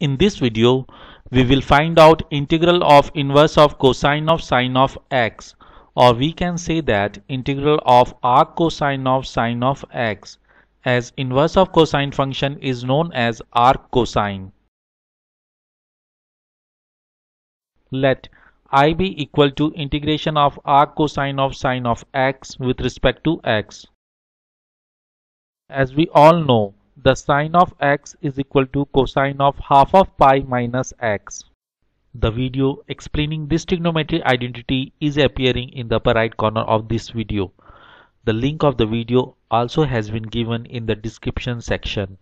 In this video, we will find out integral of inverse of cosine of sine of x, or we can say that integral of arc cosine of sine of x, as inverse of cosine function is known as arc cosine. Let I be equal to integration of arc cosine of sine of x with respect to x. As we all know, the sine of x is equal to cosine of half of pi minus x. The video explaining this trigonometric identity is appearing in the upper right corner of this video. The link of the video also has been given in the description section.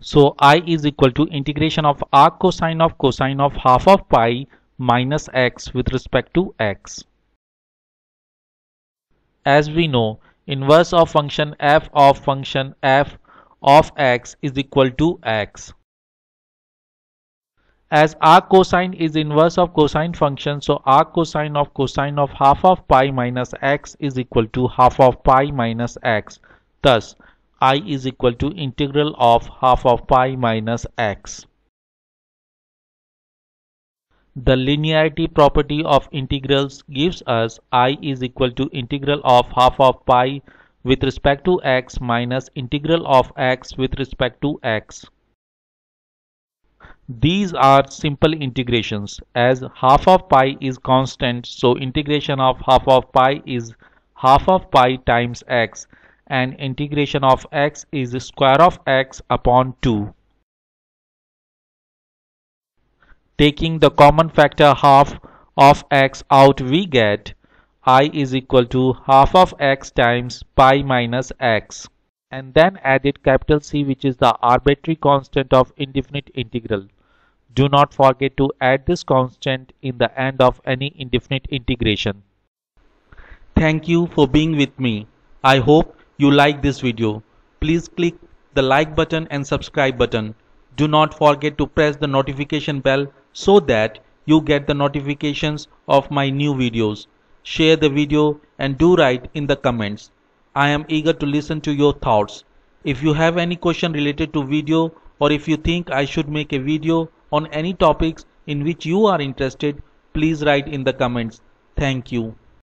So I is equal to integration of arc cosine of half of pi minus x with respect to x. As we know, inverse of function f of x is equal to x. As arc cosine is inverse of cosine function, so arc cosine of half of pi minus x is equal to half of pi minus x. Thus, I is equal to integral of half of pi minus x. The linearity property of integrals gives us I is equal to integral of half of pi with respect to x minus integral of x with respect to x. These are simple integrations, as half of pi is constant, so integration of half of pi is half of pi times x, and integration of x is square of x upon 2. Taking the common factor half of x out, we get I is equal to half of x times pi minus x, and then added capital C, which is the arbitrary constant of indefinite integral. Do not forget to add this constant in the end of any indefinite integration. Thank you for being with me. I hope you like this video. Please click the like button and subscribe button. Do not forget to press the notification bell so that you get the notifications of my new videos. Share the video and do write in the comments. I am eager to listen to your thoughts. If you have any question related to video, or if you think I should make a video on any topics in which you are interested, please write in the comments. Thank you.